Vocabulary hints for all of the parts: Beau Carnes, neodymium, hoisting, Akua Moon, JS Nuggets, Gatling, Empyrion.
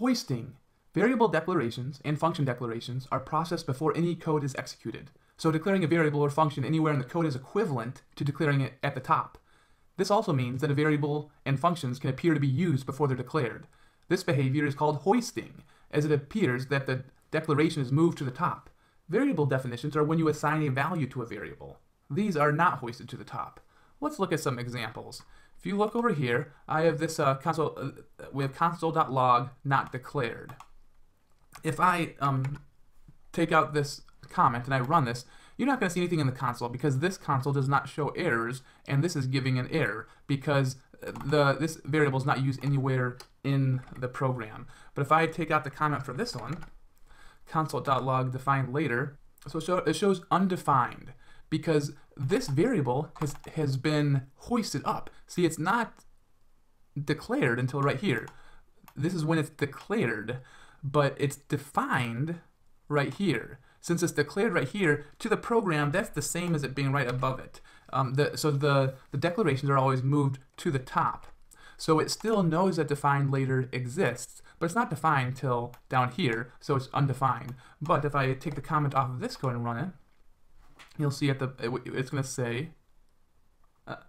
Hoisting. Variable declarations and function declarations are processed before any code is executed, so declaring a variable or function anywhere in the code is equivalent to declaring it at the top. This also means that a variable and functions can appear to be used before they're declared. This behavior is called hoisting, as it appears that the declaration is moved to the top. Variable definitions are when you assign a value to a variable. These are not hoisted to the top. Let's look at some examples. If you look over here, I have this we have console.log not declared. If I take out this comment and I run this, you're not going to see anything in the console because this console does not show errors, and this is giving an error because this variable is not used anywhere in the program. But if I take out the comment for this one, console.log defined later, so it shows undefined because this variable has been hoisted up. See, it's not declared until right here. This is when it's declared, but it's defined right here. Since it's declared right here, to the program, that's the same as it being right above it. So the declarations are always moved to the top. So it still knows that defined later exists, but it's not defined till down here, so it's undefined. But if I take the comment off of this code and run it, you'll see it's going to say,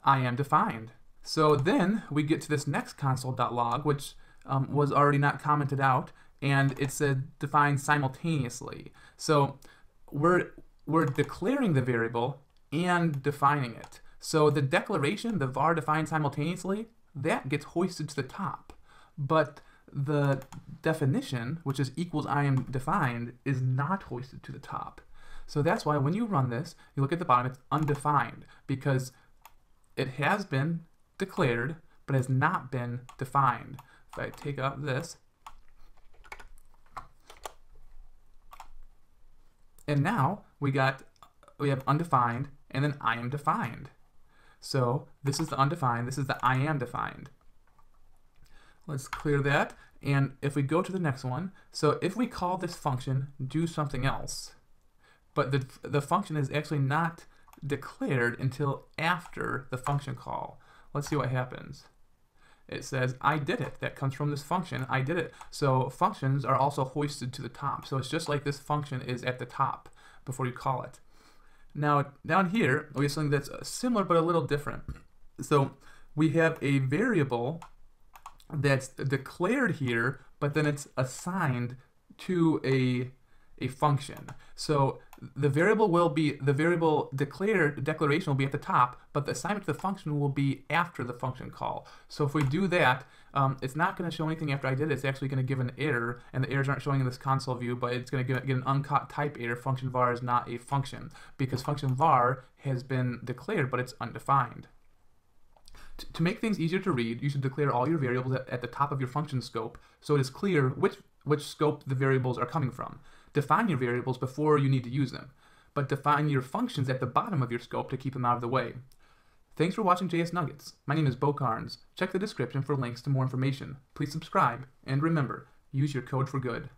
I am defined. So then we get to this next console.log, which was already not commented out, and it said defined simultaneously. So we're declaring the variable and defining it. So the declaration, the var defined simultaneously, that gets hoisted to the top. But the definition, which is equals I am defined, is not hoisted to the top. So that's why when you run this, you look at the bottom, it's undefined because it has been declared but has not been defined. If I take out this, and now we have undefined and then I am defined. So this is the undefined, this is the I am defined. Let's clear that, and if we go to the next one, so if we call this function do something else, but the function is actually not declared until after the function call. Let's see what happens. It says I did it. That comes from this function, I did it. So functions are also hoisted to the top. So it's just like this function is at the top before you call it. Now down here we have something that's similar but a little different. So we have a variable that's declared here, but then it's assigned to a function. So the declaration will be at the top, but the assignment to the function will be after the function call. So if we do that, it's not going to show anything after I did it. It's actually going to give an error, and the errors aren't showing in this console view, but it's going to get an uncaught type error. Function var is not a function because function var has been declared, but it's undefined. To make things easier to read, you should declare all your variables at the top of your function scope so it is clear which scope the variables are coming from. Define your variables before you need to use them, but define your functions at the bottom of your scope to keep them out of the way. Thanks for watching JS Nuggets. My name is Beau Carnes. Check the description for links to more information. Please subscribe, and remember, use your code for good.